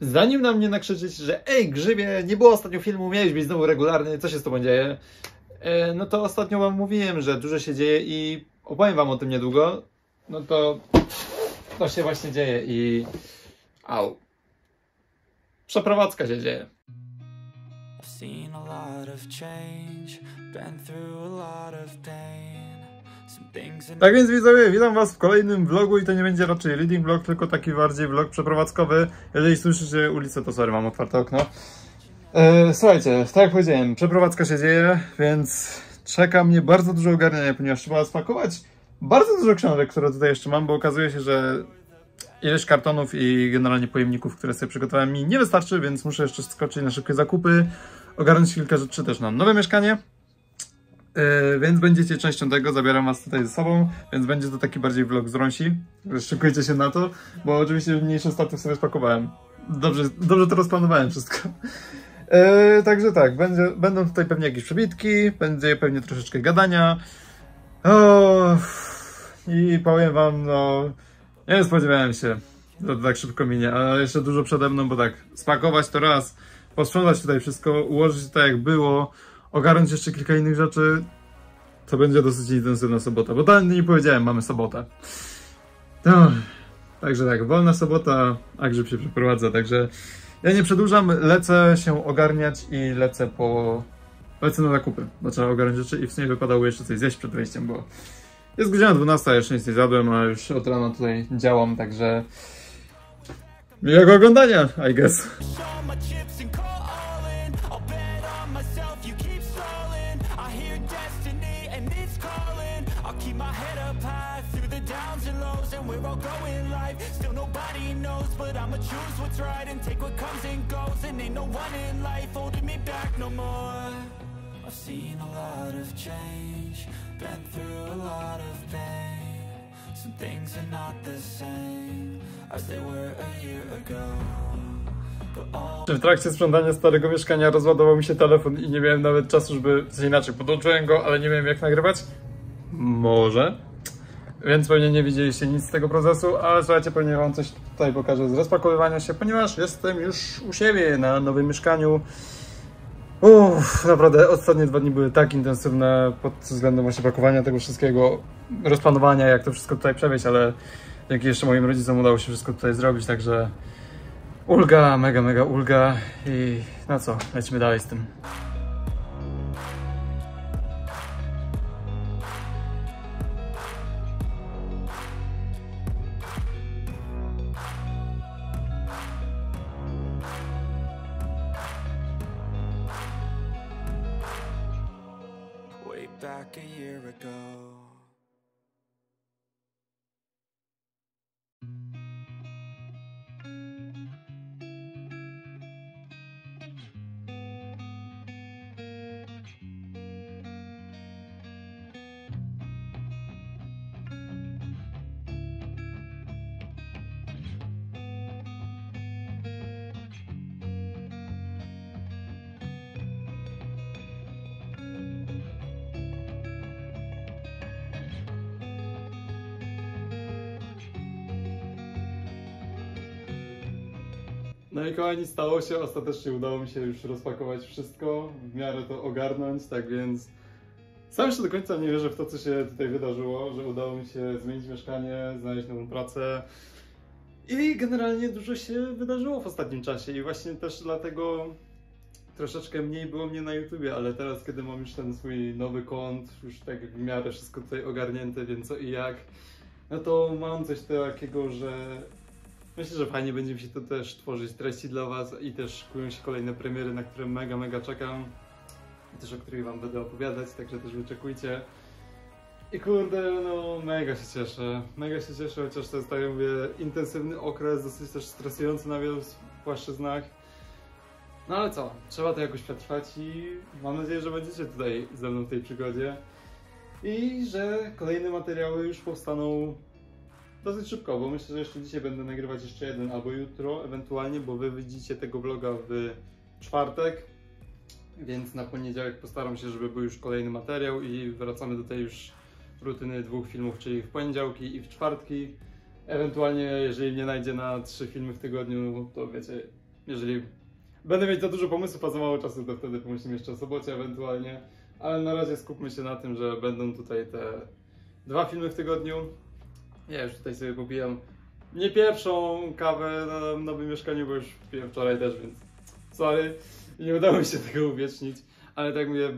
Zanim na mnie nakrzyczyć, że ej Grzybie, nie było ostatnio filmu, miałeś być znowu regularny, co się z tobą dzieje? No to ostatnio wam mówiłem, że dużo się dzieje i opowiem wam o tym niedługo. No to to się właśnie dzieje i... au. Przeprowadzka się dzieje. Tak więc widzowie, witam was w kolejnym vlogu i to nie będzie raczej reading vlog, tylko taki bardziej vlog przeprowadzkowy. Jeżeli słyszycie ulicę, to sorry, mam otwarte okno. Słuchajcie, tak jak powiedziałem, przeprowadzka się dzieje, więc czeka mnie bardzo dużo ogarniania, ponieważ trzeba spakować bardzo dużo książek, które tutaj jeszcze mam, bo okazuje się, że ileś kartonów i generalnie pojemników, które sobie przygotowałem, mi nie wystarczy, więc muszę jeszcze skoczyć na szybkie zakupy, ogarnąć kilka rzeczy też na nowe mieszkanie. Więc będziecie częścią tego, zabieram was tutaj ze sobą, więc będzie to taki bardziej vlog z Rąsi. Szykujcie się na to, bo oczywiście mniejszy statyw sobie spakowałem. Dobrze to rozplanowałem wszystko. Także tak, będą tutaj pewnie jakieś przebitki, będzie pewnie troszeczkę gadania. I powiem wam, no... nie spodziewałem się, że to tak szybko minie, ale jeszcze dużo przede mną, bo tak, spakować to raz, posprzątać tutaj wszystko, ułożyć to jak było, ogarnąć jeszcze kilka innych rzeczy, to będzie dosyć intensywna sobota, bo tam nie powiedziałem, mamy sobotę. No, także tak, wolna sobota, a Grzyb się przeprowadza, także ja nie przedłużam, lecę się ogarniać i lecę na zakupy, bo trzeba ogarnąć rzeczy i w sumie wypadało jeszcze coś zjeść przed wejściem, bo jest godzina 12, jeszcze nic nie zjadłem, a już od rana tutaj działam, także miłego oglądania, I guess. I've seen a lot of change, been through a lot of pain. Some things are not the same as they were a year ago. W trakcie sprzątania starego mieszkania rozładował mi się telefon i nie miałem nawet czasu, żeby coś inaczej. Podłączyłem go, ale nie wiem jak nagrywać. Może. Więc pewnie nie widzieliście nic z tego procesu, ale słuchajcie, pewnie wam coś tutaj pokażę z rozpakowywania się, ponieważ jestem już u siebie na nowym mieszkaniu. Uff, naprawdę ostatnie 2 dni były tak intensywne pod względem właśnie pakowania tego wszystkiego, rozplanowania, jak to wszystko tutaj przewieźć, ale dzięki jeszcze moim rodzicom udało się wszystko tutaj zrobić, także ulga, mega, mega ulga i no co, lecimy dalej z tym. Back a year ago. No i kochani, stało się, ostatecznie udało mi się już rozpakować wszystko, w miarę to ogarnąć, tak więc sam jeszcze do końca nie wierzę w to, co się tutaj wydarzyło, że udało mi się zmienić mieszkanie, znaleźć nową pracę i generalnie dużo się wydarzyło w ostatnim czasie i właśnie też dlatego troszeczkę mniej było mnie na YouTubie, ale teraz, kiedy mam już ten swój nowy kąt, już tak w miarę wszystko tutaj ogarnięte, wiem co i jak, no to mam coś takiego, że myślę, że fajnie będzie mi się to też tworzyć treści dla was i też szykują się kolejne premiery, na które mega, mega czekam. Też o których wam będę opowiadać, także też wyczekujcie. I kurde, no mega się cieszę, chociaż to jest, tak jak mówię, intensywny okres, dosyć też stresujący na wielu płaszczyznach. No ale co, trzeba to jakoś przetrwać i mam nadzieję, że będziecie tutaj ze mną w tej przygodzie. I że kolejne materiały już powstaną dosyć szybko, bo myślę, że jeszcze dzisiaj będę nagrywać jeszcze jeden albo jutro ewentualnie, bo wy widzicie tego vloga w czwartek, więc na poniedziałek postaram się, żeby był już kolejny materiał i wracamy do tej już rutyny 2 filmów, czyli w poniedziałki i w czwartki. Ewentualnie jeżeli mnie najdzie na 3 filmy w tygodniu, to wiecie, Jeżeli będę mieć za dużo pomysłów, a za mało czasu, to wtedy pomyślimy jeszcze o sobocie ewentualnie. Ale na razie skupmy się na tym, że będą tutaj te 2 filmy w tygodniu. Ja już tutaj sobie popijam nie pierwszą kawę na nowym mieszkaniu, bo już piłem wczoraj też, więc sorry. Nie udało mi się tego uwiecznić, ale tak mówię,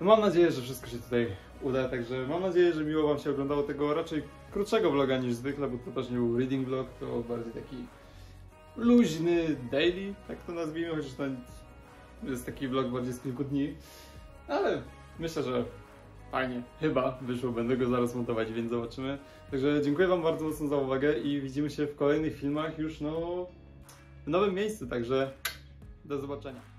no mam nadzieję, że wszystko się tutaj uda, także mam nadzieję, że miło wam się oglądało tego raczej krótszego vloga niż zwykle, bo to też nie był reading vlog, to bardziej taki luźny daily, tak to nazwijmy, chociaż to jest taki vlog bardziej z kilku dni, ale myślę, że fajnie, chyba wyszło, będę go zaraz montować, więc zobaczymy. Także dziękuję wam bardzo mocno za uwagę i widzimy się w kolejnych filmach już no w nowym miejscu, także do zobaczenia.